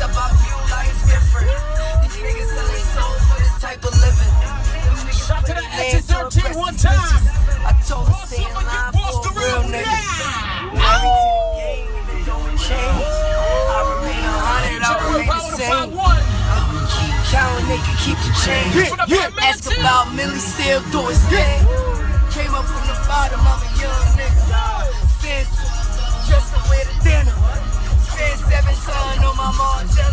about few lives different. These niggas sell their soul for this type of living. Shout to the edge of 13 one time. I told her stay in line for a real nigga. Married to the game and they don't change. I remain 100, I remain the same. I'ma keep counting, they can keep the change. Ask about Millie, still do his thing. Came up from the bottom, I'm a young nigga. Just away to dinner. Spend 7 son on my mom.